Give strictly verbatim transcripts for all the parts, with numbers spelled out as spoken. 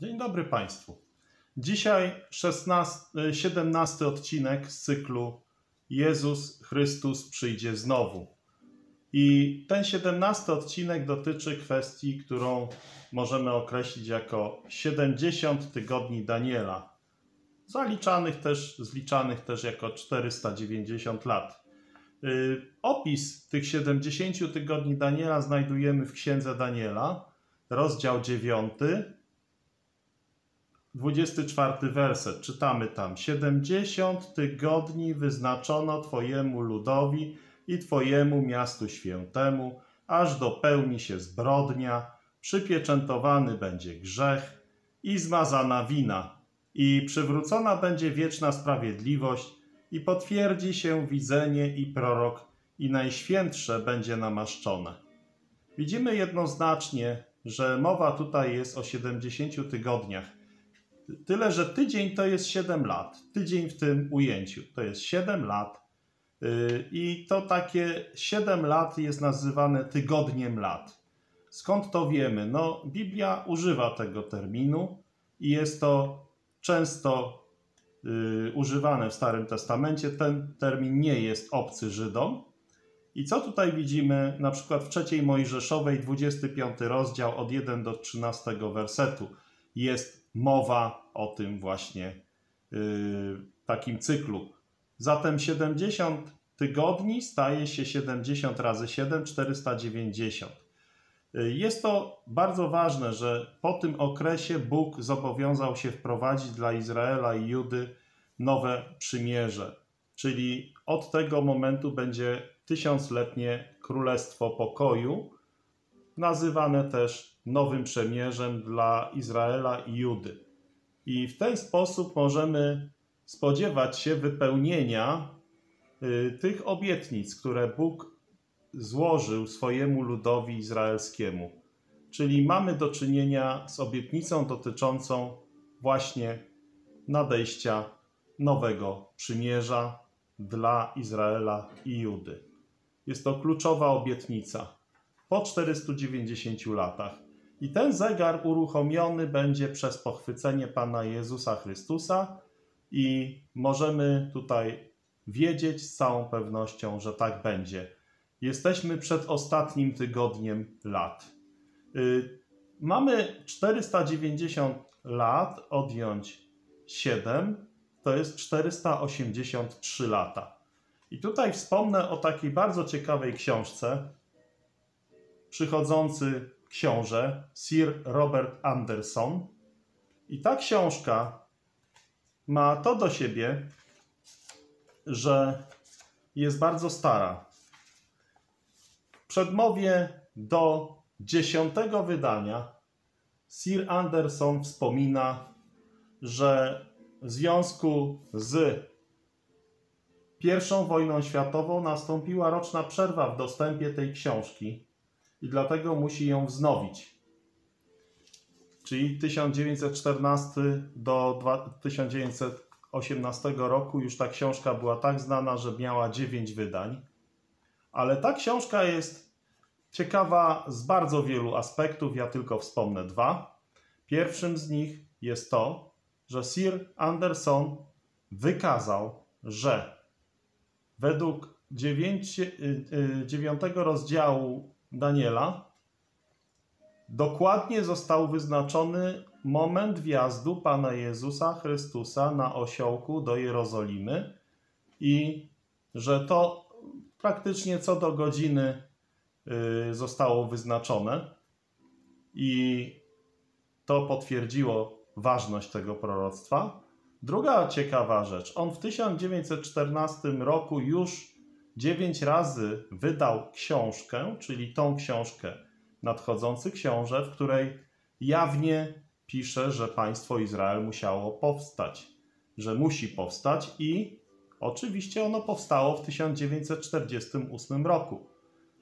Dzień dobry Państwu. Dzisiaj szesnasty, siedemnasty odcinek z cyklu Jezus Chrystus przyjdzie znowu. I ten siedemnasty odcinek dotyczy kwestii, którą możemy określić jako siedemdziesiąt tygodni Daniela, zaliczanych też, zliczanych też jako czterysta dziewięćdziesiąt lat. Opis tych siedemdziesięciu tygodni Daniela znajdujemy w Księdze Daniela, rozdział dziewiąty, dwudziesty czwarty werset. Czytamy tam: siedemdziesiąt tygodni wyznaczono Twojemu ludowi i Twojemu miastu świętemu, aż dopełni się zbrodnia, przypieczętowany będzie grzech i zmazana wina, i przywrócona będzie wieczna sprawiedliwość, i potwierdzi się widzenie i prorok, i najświętsze będzie namaszczone. Widzimy jednoznacznie, że mowa tutaj jest o siedemdziesięciu tygodniach. Tyle, że tydzień to jest siedem lat. Tydzień w tym ujęciu to jest siedem lat. I to takie siedem lat jest nazywane tygodniem lat. Skąd to wiemy? No, Biblia używa tego terminu i jest to często y, używane w Starym Testamencie. Ten termin nie jest obcy Żydom. I co tutaj widzimy? Na przykład w trzeciej Mojżeszowej, dwudziesty piąty rozdział od pierwszego do trzynastego wersetu jest mowa o tym właśnie y, takim cyklu. Zatem siedemdziesiąt tygodni staje się siedemdziesiąt razy siedem, czterysta dziewięćdziesiąt. Jest to bardzo ważne, że po tym okresie Bóg zobowiązał się wprowadzić dla Izraela i Judy nowe przymierze, czyli od tego momentu będzie tysiącletnie Królestwo Pokoju, nazywane też nowym przymierzem dla Izraela i Judy. I w ten sposób możemy spodziewać się wypełnienia tych obietnic, które Bóg złożył swojemu ludowi izraelskiemu. Czyli mamy do czynienia z obietnicą dotyczącą właśnie nadejścia nowego przymierza dla Izraela i Judy. Jest to kluczowa obietnica po czterystu dziewięćdziesięciu latach. I ten zegar uruchomiony będzie przez pochwycenie Pana Jezusa Chrystusa, i możemy tutaj wiedzieć z całą pewnością, że tak będzie. Jesteśmy przed ostatnim tygodniem lat. Yy, mamy czterysta dziewięćdziesiąt lat, odjąć siedem, to jest czterysta osiemdziesiąt trzy lata. I tutaj wspomnę o takiej bardzo ciekawej książce, Przychodzący książę, Sir Robert Anderson. I ta książka ma to do siebie, że jest bardzo stara. W przedmowie do dziesiątego wydania Sir Anderson wspomina, że w związku z pierwszą wojną światową nastąpiła roczna przerwa w dostępie tej książki i dlatego musi ją wznowić. Czyli tysiąc dziewięćset czternasty do tysiąc dziewięćset osiemnastego roku już ta książka była tak znana, że miała dziewięć wydań. Ale ta książka jest ciekawa z bardzo wielu aspektów, ja tylko wspomnę dwa. Pierwszym z nich jest to, że Sir Anderson wykazał, że według dziewiątego rozdziału Daniela dokładnie został wyznaczony moment wjazdu Pana Jezusa Chrystusa na osiołku do Jerozolimy i że to praktycznie co do godziny zostało wyznaczone i to potwierdziło ważność tego proroctwa. Druga ciekawa rzecz. On w tysiąc dziewięćset czternastym roku już dziewięć razy wydał książkę, czyli tą książkę Nadchodzący książę, w której jawnie pisze, że państwo Izrael musiało powstać, że musi powstać i oczywiście ono powstało w tysiąc dziewięćset czterdziestym ósmym roku.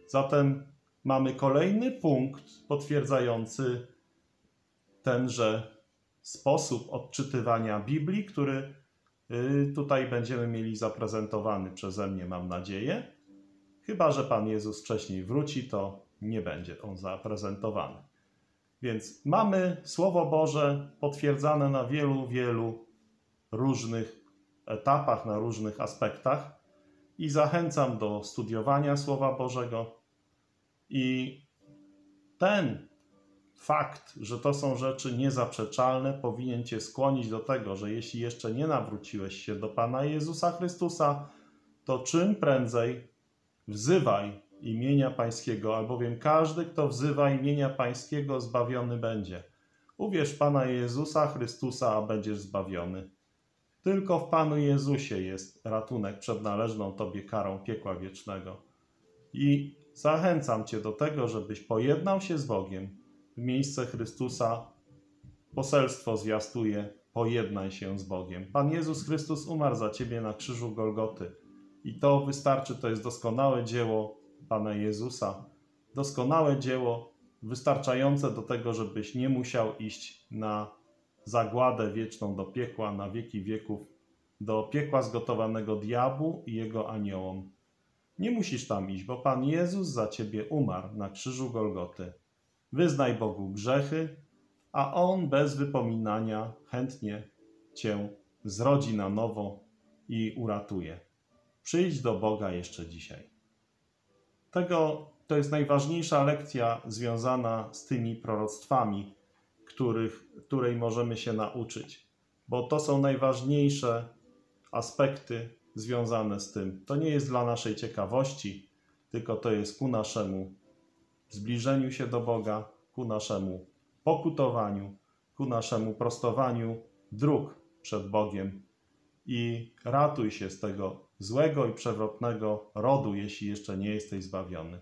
Zatem mamy kolejny punkt potwierdzający tenże sposób odczytywania Biblii, który tutaj będziemy mieli zaprezentowany przeze mnie, mam nadzieję. Chyba że Pan Jezus wcześniej wróci, to nie będzie on zaprezentowany. Więc mamy Słowo Boże potwierdzane na wielu, wielu różnych etapach, na różnych aspektach i zachęcam do studiowania Słowa Bożego. I ten fakt, że to są rzeczy niezaprzeczalne, powinien Cię skłonić do tego, że jeśli jeszcze nie nawróciłeś się do Pana Jezusa Chrystusa, to czym prędzej wzywaj imienia Pańskiego, albowiem każdy, kto wzywa imienia Pańskiego, zbawiony będzie. Uwierz Pana Jezusa Chrystusa, a będziesz zbawiony. Tylko w Panu Jezusie jest ratunek przed należną Tobie karą piekła wiecznego. I zachęcam Cię do tego, żebyś pojednał się z Bogiem. W miejsce Chrystusa poselstwo zwiastuje: pojednaj się z Bogiem. Pan Jezus Chrystus umarł za Ciebie na krzyżu Golgoty. I to wystarczy, to jest doskonałe dzieło Pana Jezusa. Doskonałe dzieło, wystarczające do tego, żebyś nie musiał iść na zagładę wieczną do piekła, na wieki wieków, do piekła zgotowanego diabłu i jego aniołom. Nie musisz tam iść, bo Pan Jezus za Ciebie umarł na krzyżu Golgoty. Wyznaj Bogu grzechy, a On bez wypominania chętnie Cię zrodzi na nowo i uratuje. Przyjdź do Boga jeszcze dzisiaj. Tego, to jest najważniejsza lekcja związana z tymi proroctwami, których, której możemy się nauczyć, bo to są najważniejsze aspekty związane z tym. To nie jest dla naszej ciekawości, tylko to jest ku naszemu zbliżeniu się do Boga, ku naszemu pokutowaniu, ku naszemu prostowaniu dróg przed Bogiem. I ratuj się z tego złego i przewrotnego rodu, jeśli jeszcze nie jesteś zbawiony.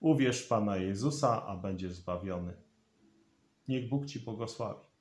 Uwierz w Pana Jezusa, a będziesz zbawiony. Niech Bóg Ci błogosławi.